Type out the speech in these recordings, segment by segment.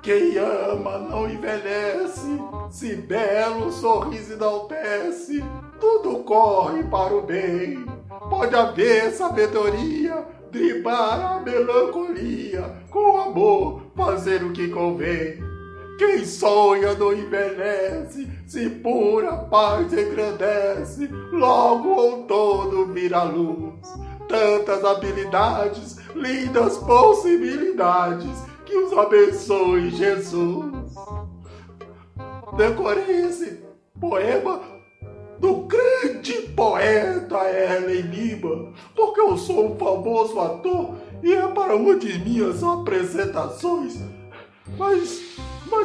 Quem ama não envelhece, se belo sorriso enaltece, tudo corre para o bem. Pode haver sabedoria, driblar a melancolia, com amor fazer o que convém. Quem sonha não envelhece, se pura paz engrandece, logo o outono vira luz. Tantas habilidades, lindas possibilidades, que os abençoe, Jesus. Decorei esse poema do grande poeta Helen Lima, porque eu sou um famoso ator e é para uma de minhas apresentações. Mas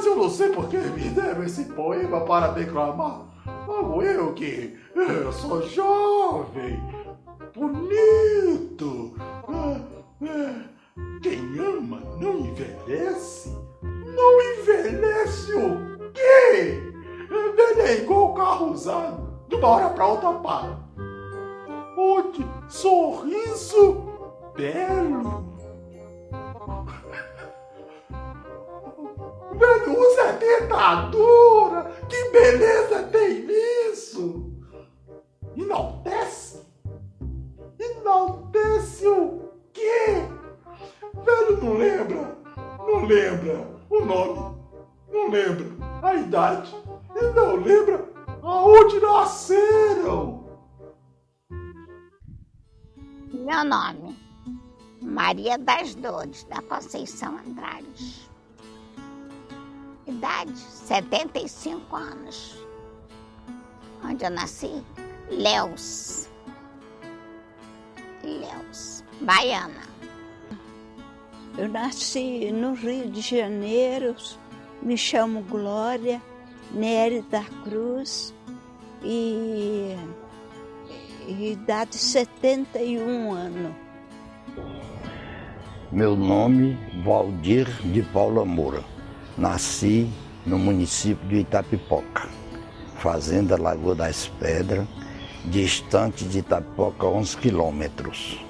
eu não sei por que me deram esse poema para declamar. Como eu que eu sou jovem, bonito. Quem ama não envelhece? Não envelhece o quê? Envelhece igual o carro usado, de uma hora pra outra para. Onde sorriso belo. Velho usa dentadura, que beleza tem nisso? Enaltece? Enaltece o quê? Velho não lembra o nome, não lembra a idade e não lembra aonde nasceram. Meu nome, Maria das Dores da Conceição Andrade. Idade, 75 anos. Onde eu nasci? Léus, baiana. Eu nasci no Rio de Janeiro, me chamo Glória Nery da Cruz e idade 71 anos. Meu nome é Waldir de Paula Moura. Nasci no município de Itapipoca, fazenda Lagoa das Pedras, distante de Itapipoca 11 quilômetros.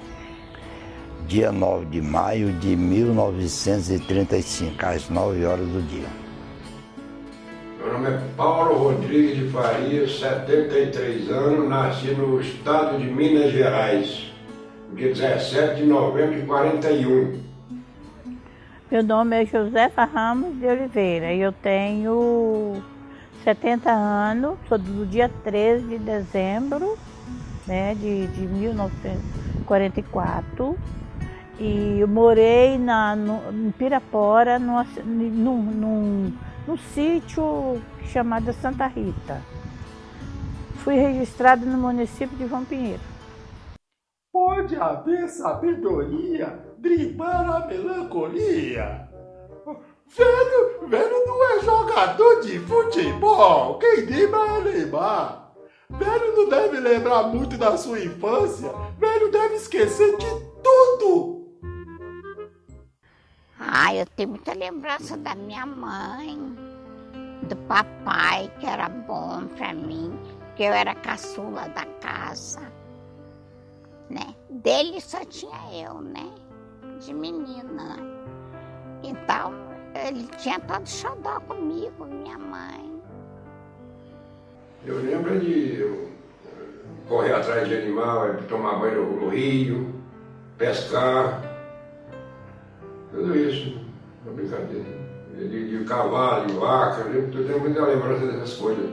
Dia 9 de maio de 1935, às 9 horas do dia. Meu nome é Paulo Rodrigues de Faria, 73 anos, nasci no estado de Minas Gerais, dia 17 de novembro de 41. Meu nome é Josefa Ramos de Oliveira e eu tenho 70 anos, sou do dia 13 de dezembro, né, de 1944. E eu morei em Pirapora, num sítio chamado Santa Rita. Fui registrado no município de Vampinheiro. Pode haver sabedoria, driblar a melancolia. Velho não é jogador de futebol, quem dribla é Neymar. Velho não deve lembrar muito da sua infância, velho deve esquecer de tudo. Ah, eu tenho muita lembrança da minha mãe, do papai, que era bom pra mim, que eu era caçula da casa, né? Dele só tinha eu, né? De menina. Então, ele tinha todo xodó comigo, minha mãe. Eu lembro de eu correr atrás de animal, tomar banho no rio, pescar. Tudo isso, uma brincadeira. De cavalo, de vaca, eu tenho muita lembrança dessas coisas.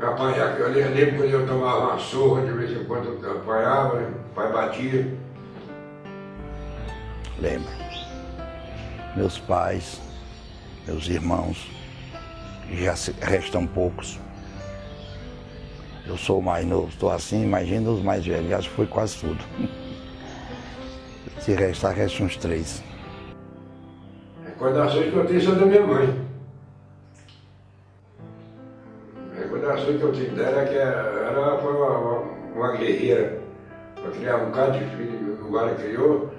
Rapaz, eu lembro quando eu tomava uma surra, de vez em quando eu apanhava, o pai batia. Lembro. Meus pais, meus irmãos, já restam poucos. Eu sou mais novo, estou assim, imagina os mais velhos, acho que foi quase tudo. Se restar, resta uns 3. Recordações que eu tenho são da minha mãe. Recordações que eu tenho dela é que ela foi uma guerreira. Para criar um bocado de filho, o cara criou,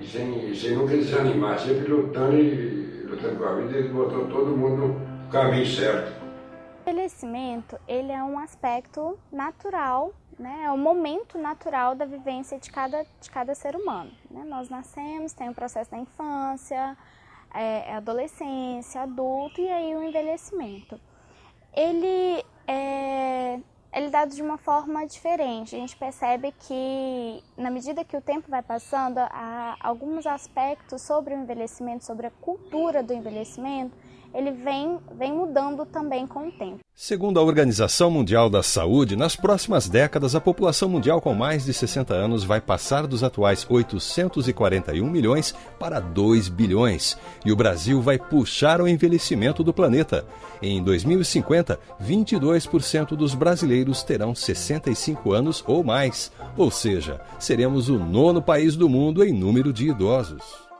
e sem nunca desanimar, sempre lutando e lutando com a vida, ele botou todo mundo no caminho certo. O envelhecimento, ele é um aspecto natural, né? É um momento natural da vivência de cada ser humano, né? Nós nascemos, tem o processo da infância, adolescência, adulto, e aí o envelhecimento. Ele é dado de uma forma diferente. A gente percebe que, na medida que o tempo vai passando, há alguns aspectos sobre o envelhecimento, sobre a cultura do envelhecimento, ele vem mudando também com o tempo. Segundo a Organização Mundial da Saúde, nas próximas décadas, a população mundial com mais de 60 anos vai passar dos atuais 841 milhões para 2 bilhões. E o Brasil vai puxar o envelhecimento do planeta. Em 2050, 22% dos brasileiros terão 65 anos ou mais. Ou seja, seremos o 9º país do mundo em número de idosos.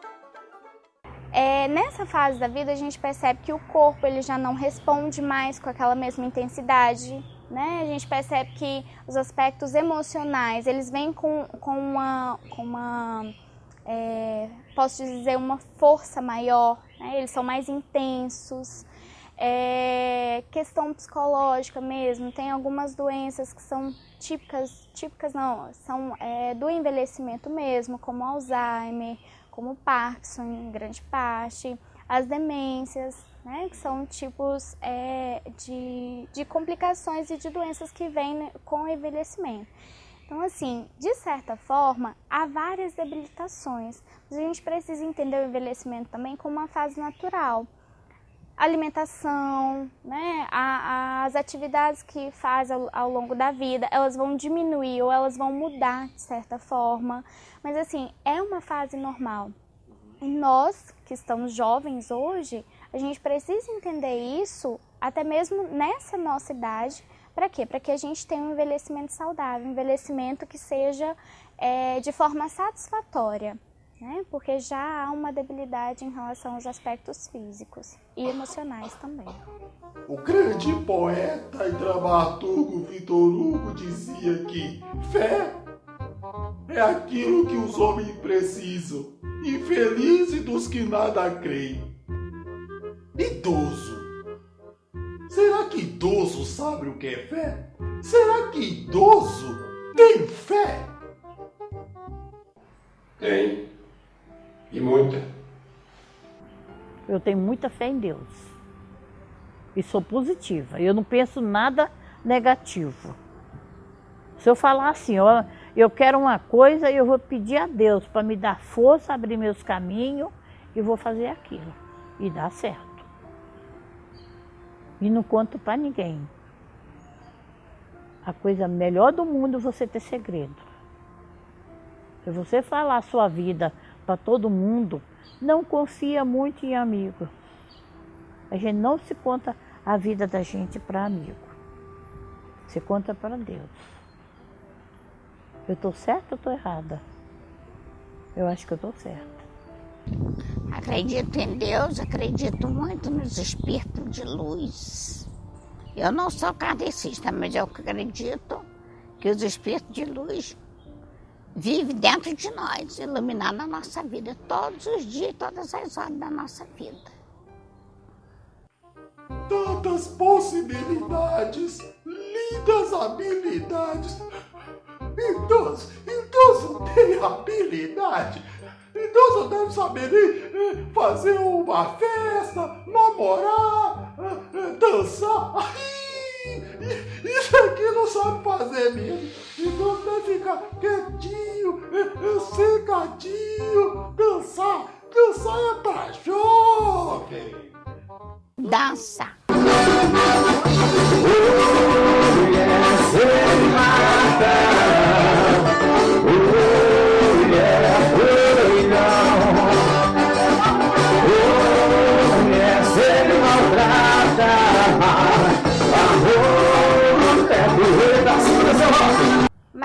Nessa fase da vida, a gente percebe que o corpo ele já não responde mais com aquela mesma intensidade, né? A gente percebe que os aspectos emocionais, eles vêm com uma posso dizer, uma força maior, né? Eles são mais intensos. Questão psicológica mesmo, tem algumas doenças que são típicas do envelhecimento mesmo, como Alzheimer, como Parkinson, em grande parte, as demências, né, que são tipos de complicações e de doenças que vêm com o envelhecimento. Então, assim, de certa forma, há várias debilitações, mas a gente precisa entender o envelhecimento também como uma fase natural. Alimentação, né, as atividades que faz ao longo da vida, elas vão diminuir ou elas vão mudar de certa forma, mas assim, é uma fase normal. E nós, que estamos jovens hoje, a gente precisa entender isso até mesmo nessa nossa idade, para quê? Para que a gente tenha um envelhecimento saudável, um envelhecimento que seja de forma satisfatória. Porque já há uma debilidade em relação aos aspectos físicos e emocionais também. O grande poeta e dramaturgo Vitor Hugo dizia que fé é aquilo que os homens precisam, infelizes dos que nada creem. Idoso. Será que idoso sabe o que é fé? Será que idoso tem fé? Tem. E muita. Eu tenho muita fé em Deus. E sou positiva. Eu não penso nada negativo. Se eu falar assim, ó, eu quero uma coisa e eu vou pedir a Deus para me dar força, abrir meus caminhos e vou fazer aquilo. E dá certo. E não conto para ninguém. A coisa melhor do mundo é você ter segredo. Se você falar a sua vida para todo mundo, não confia muito em amigo. A gente não se conta a vida da gente para amigo. Se conta para Deus. Eu estou certa ou estou errada? Eu acho que eu estou certa. Acredito em Deus, acredito muito nos espíritos de luz. Eu não sou kardecista, mas eu acredito que os espíritos de luz vive dentro de nós, iluminando a nossa vida todos os dias, todas as horas da nossa vida. Tantas possibilidades, lindas habilidades. Idoso tem habilidade. Idoso deve saber fazer uma festa, namorar, dançar. Isso aqui não sabe fazer mesmo. Idoso deve ficar quietinho, secadinho, dançar é pra jovem. Dança.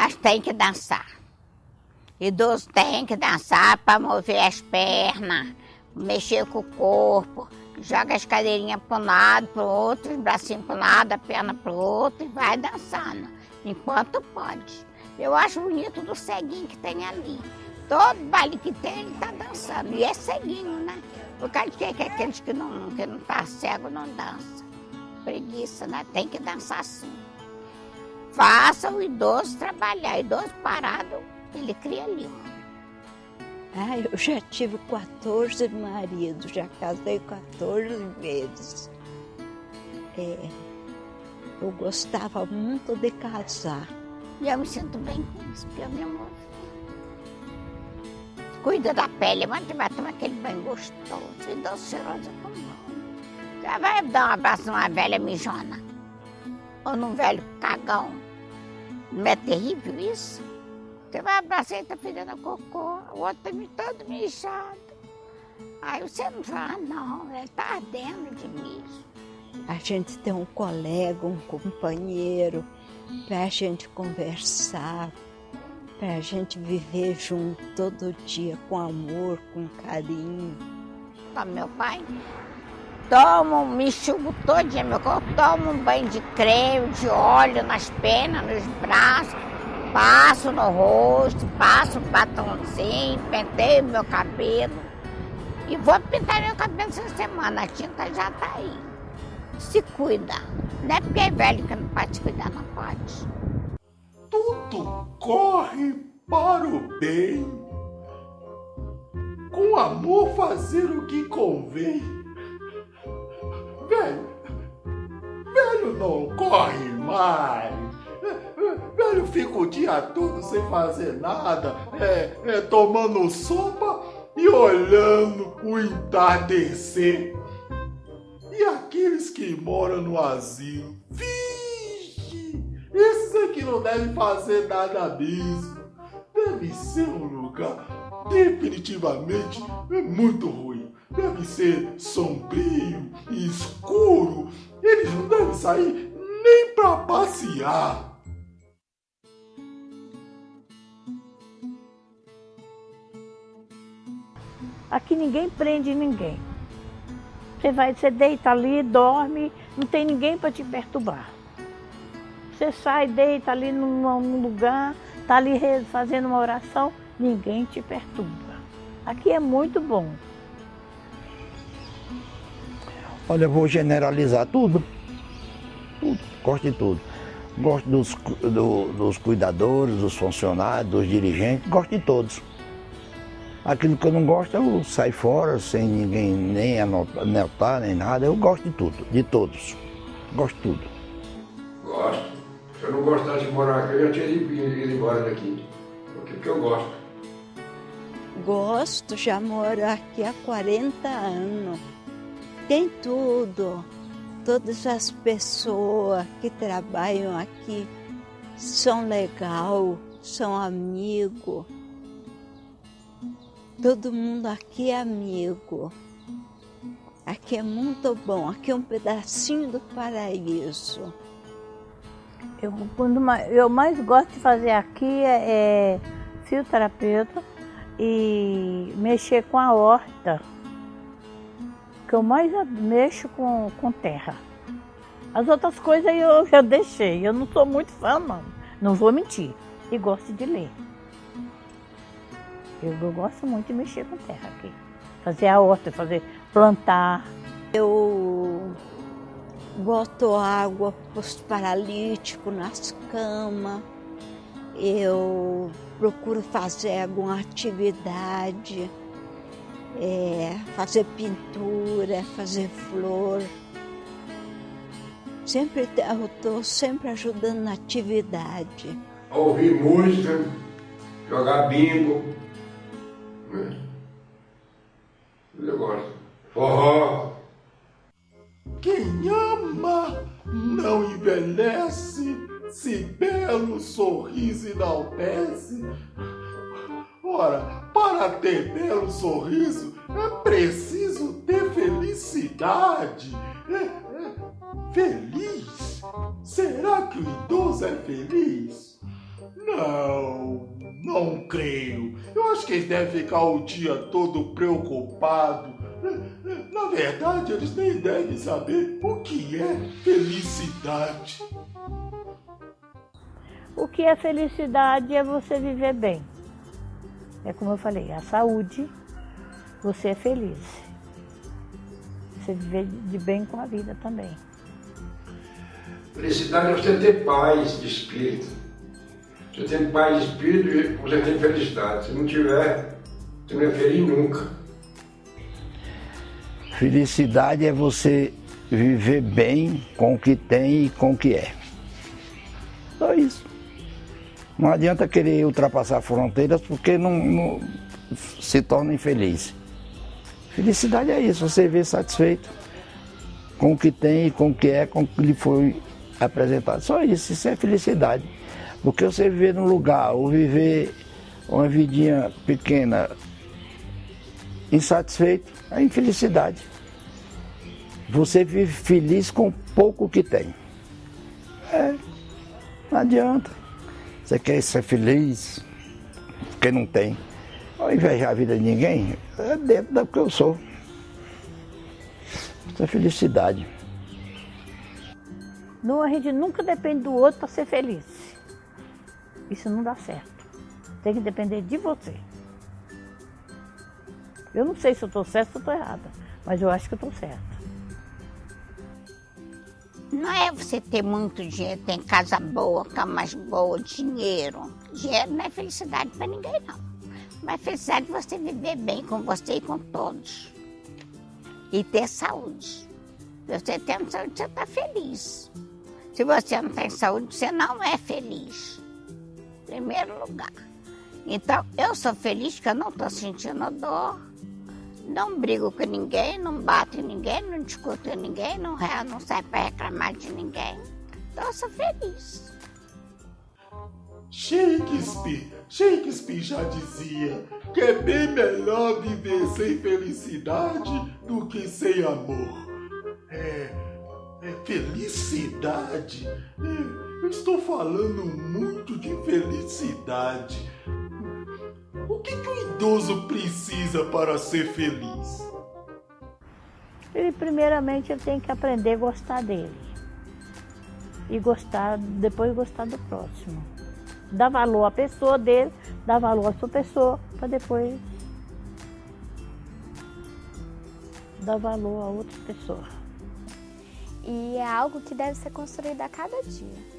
Mas tem que dançar. Idoso tem que dançar para mover as pernas, mexer com o corpo, joga as cadeirinhas para um lado, para o outro, os bracinhos para um lado, a perna para o outro e vai dançando, enquanto pode. Eu acho bonito do ceguinho que tem ali. Todo baile que tem, ele está dançando. E é ceguinho, né? Por causa de que aqueles que não estão cegos não dançam. Preguiça, né? Tem que dançar sim. Faça o idoso trabalhar. O idoso parado, ele cria livro. Ah, eu já tive 14 maridos, já casei 14 vezes. É, eu gostava muito de casar. E eu me sinto bem com isso, porque eu me amo. Cuida da pele, mas vai tomar aquele banho gostoso e doceroso com bom. Já vai dar um abraço numa velha mijona ou num velho cagão. Não é terrível isso? Você vai abraçar e tá fedendo cocô, o outro tá todo mijado. Aí você não fala, não, ele tá ardendo de mijo. A gente tem um colega, um companheiro, pra gente conversar, pra gente viver junto todo dia, com amor, com carinho. Tá, meu pai toma, me enxugo todo dia, meu corpo, toma um banho de creme, de óleo nas pernas, nos braços, passo no rosto, passo um batonzinho, penteio meu cabelo e vou pintar meu cabelo essa semana, a tinta já tá aí. Se cuida, não é porque é velho que não pode se cuidar, não pode. Tudo corre para o bem, com amor fazer o que convém. Velho não corre mais. Velho fica o dia todo sem fazer nada, tomando sopa e olhando o entardecer. E aqueles que moram no asilo, vixe, esses aqui não devem fazer nada mesmo. Deve ser um lugar definitivamente muito ruim. Deve ser sombrio, escuro. Eles não devem sair nem para passear. Aqui ninguém prende ninguém. Você deita ali, dorme, não tem ninguém para te perturbar. Você sai, deita ali num lugar, está ali fazendo uma oração, ninguém te perturba. Aqui é muito bom. Olha, eu vou generalizar tudo, gosto de tudo. Gosto dos cuidadores, dos funcionários, dos dirigentes, gosto de todos. Aquilo que eu não gosto, eu saio fora, sem ninguém nem anotar, nem nada. Eu gosto de tudo, de todos. Gosto de tudo. Gosto. Se eu não gostasse de morar aqui, eu já tinha ido embora daqui. Porque eu gosto. Gosto, já moro aqui há 40 anos. Tem tudo. Todas as pessoas que trabalham aqui são legais, são amigos. Todo mundo aqui é amigo, aqui é muito bom, aqui é um pedacinho do paraíso. Eu mais gosto de fazer aqui é fioterapeuta e mexer com a horta, que eu mais mexo com terra. As outras coisas eu já deixei, eu não sou muito fã não, não vou mentir, e gosto de ler. Eu gosto muito de mexer com terra aqui, fazer a horta, fazer plantar. Eu boto água para os paralíticos nas camas, eu procuro fazer alguma atividade, fazer pintura, fazer flor. Sempre, eu estou sempre ajudando na atividade. Ouvir música, jogar bingo. Eu gosto. Forró. Quem ama não envelhece, se belo sorriso enaltece. Ora, para ter belo sorriso é preciso ter felicidade. Feliz? Será que o idoso é feliz? Não, não creio. Eu acho que eles devem ficar o dia todo preocupados. Na verdade, eles nem devem saber o que é felicidade. O que é felicidade é você viver bem. É como eu falei, a saúde, você é feliz. Você viver de bem com a vida também. Felicidade é você ter paz de espírito. Se você tem paz de espírito, você tem felicidade. Se não tiver, você não é feliz nunca. Felicidade é você viver bem com o que tem e com o que é. Só isso. Não adianta querer ultrapassar fronteiras porque não se torna infeliz. Felicidade é isso, você viver satisfeito com o que tem, com o que é, com o que lhe foi apresentado. Só isso, isso é felicidade. Porque você viver num lugar ou viver uma vidinha pequena insatisfeito é infelicidade. Você vive feliz com o pouco que tem. Não adianta. Você quer ser feliz, porque não tem. Ao invejar a vida de ninguém, é dentro do que eu sou. Isso é felicidade. Não, a gente nunca depende do outro para ser feliz. Isso não dá certo. Tem que depender de você. Eu não sei se eu estou certa ou se eu estou errada, mas eu acho que eu estou certa. Não é você ter muito dinheiro, ter casa boa, camas boas, dinheiro. Dinheiro não é felicidade para ninguém, não. Mas felicidade é você viver bem com você e com todos. E ter saúde. Se você tem saúde, você está feliz. Se você não tem saúde, você não é feliz. Em primeiro lugar. Então, eu sou feliz porque eu não estou sentindo dor. Não brigo com ninguém, não bato em ninguém, não discuto com ninguém, não saio para reclamar de ninguém. Então eu sou feliz. Shakespeare já dizia que é bem melhor viver sem felicidade do que sem amor. Felicidade? Eu estou falando muito de felicidade. O que um idoso precisa para ser feliz? Ele, primeiramente, ele tem que aprender a gostar dele. E gostar, depois gostar do próximo. Dar valor à pessoa dele, dar valor à sua pessoa, para depois dar valor a outra pessoa. E é algo que deve ser construído a cada dia.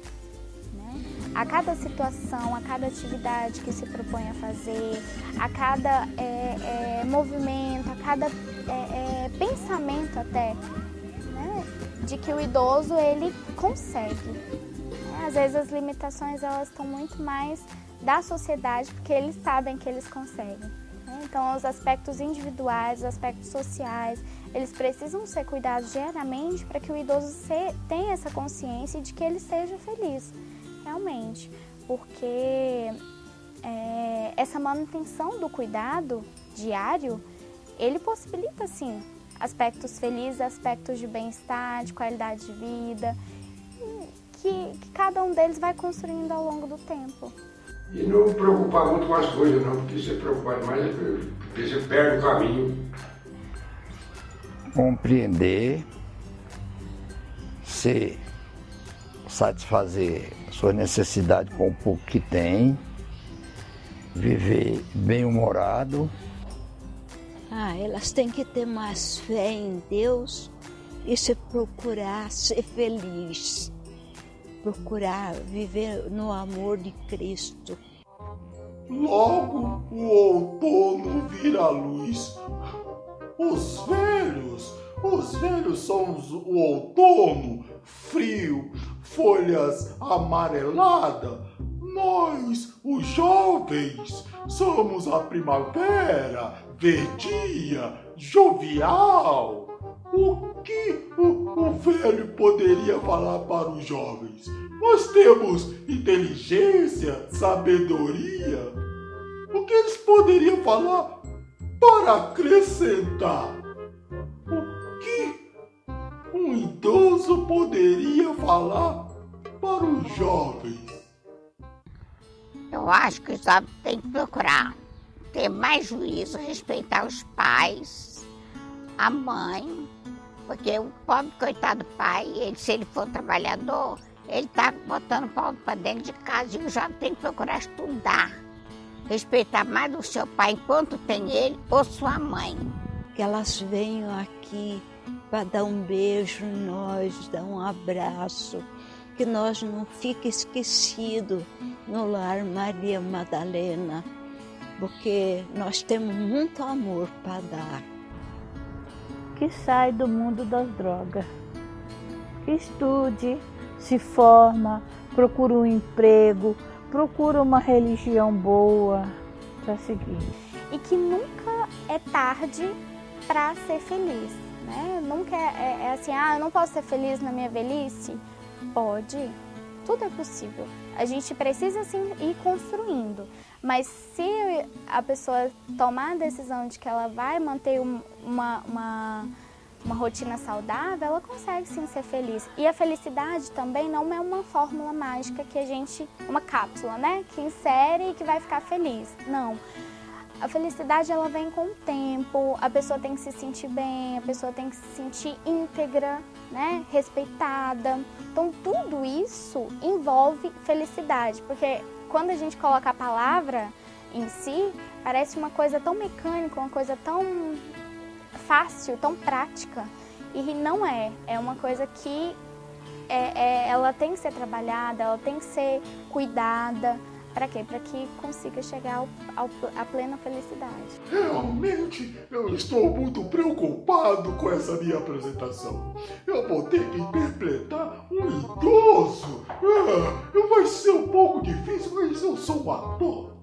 A cada situação, a cada atividade que se propõe a fazer, a cada movimento, a cada pensamento até, né? De que o idoso, ele consegue. Às vezes as limitações, elas estão muito mais da sociedade, porque eles sabem que eles conseguem. Né? Então os aspectos individuais, os aspectos sociais, eles precisam ser cuidados diariamente para que o idoso tenha essa consciência de que ele seja feliz. Realmente, porque essa manutenção do cuidado diário, ele possibilita, sim, aspectos felizes, aspectos de bem-estar, de qualidade de vida, que cada um deles vai construindo ao longo do tempo. E não preocupar muito com as coisas, não, porque se preocupar demais, você perde o caminho. Compreender, ser, satisfazer sua necessidade com o pouco que tem, viver bem-humorado. Elas têm que ter mais fé em Deus e se procurar ser feliz, procurar viver no amor de Cristo. Logo o outono vira a luz. Os velhos são o outono, frio, folhas amareladas. Nós, os jovens, somos a primavera, verdia, jovial. O que o velho poderia falar para os jovens? Nós temos inteligência, sabedoria. O que eles poderiam falar para acrescentar? Um idoso poderia falar para os jovens? Eu acho que o Estado tem que procurar ter mais juízo, respeitar os pais, a mãe, porque o pobre coitado pai, ele, se ele for trabalhador, ele está botando o pau para dentro de casa, e o jovem tem que procurar estudar, respeitar mais o seu pai enquanto tem ele ou sua mãe. Que elas venham aqui para dar um beijo em nós, dar um abraço, que nós não fique esquecido no lar Maria Madalena, porque nós temos muito amor para dar. Que sai do mundo das drogas, que estude, se forma, procura um emprego, procura uma religião boa para seguir. E que nunca é tarde para ser feliz, né? Nunca é assim, ah, eu não posso ser feliz na minha velhice. Pode, tudo é possível. A gente precisa sim ir construindo, mas se a pessoa tomar a decisão de que ela vai manter uma rotina saudável, ela consegue sim ser feliz. E a felicidade também não é uma fórmula mágica que a gente, uma cápsula, né, que insere e que vai ficar feliz. Não. A felicidade, ela vem com o tempo, a pessoa tem que se sentir bem, a pessoa tem que se sentir íntegra, né, respeitada. Então, tudo isso envolve felicidade, porque quando a gente coloca a palavra em si, parece uma coisa tão mecânica, uma coisa tão fácil, tão prática, e não é. É uma coisa que ela tem que ser trabalhada, ela tem que ser cuidada. Para quê? Para que consiga chegar à plena felicidade. Realmente, eu estou muito preocupado com essa minha apresentação. Eu vou ter que interpretar um idoso. Vai ser um pouco difícil, mas eu sou um ator.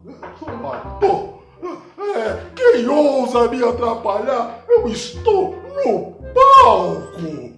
Quem ousa me atrapalhar? Eu estou no palco.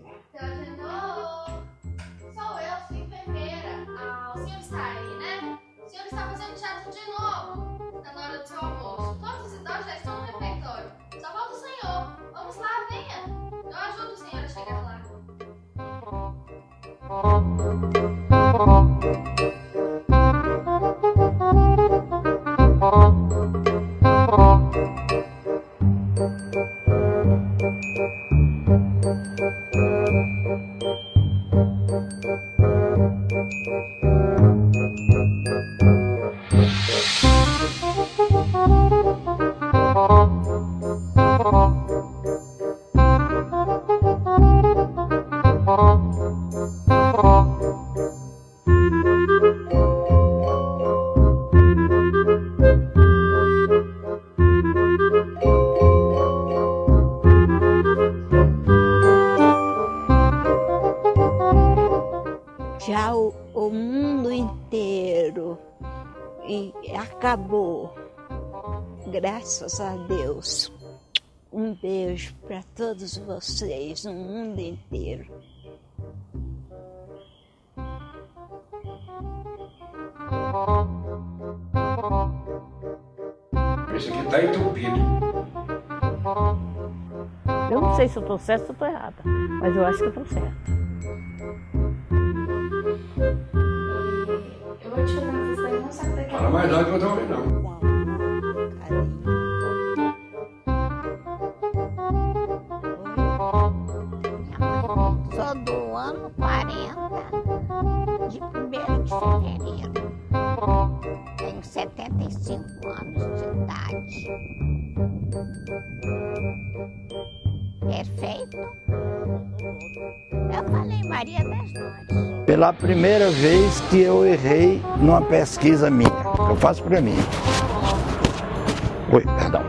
Acabou, graças a Deus. Um beijo para todos vocês, no mundo inteiro. Esse aqui tá entupido. Eu não sei se eu tô certo ou se eu tô errada, mas eu acho que eu tô certa. Eu vou te fazer uma questão. Para mais nada que eu também não. Sou do ano 40, de 1º de fevereiro. Tenho 75 anos de idade. Perfeito? Eu falei Maria das Dores. Pela primeira vez que eu errei numa pesquisa minha. Eu faço pra mim. Oi, perdão.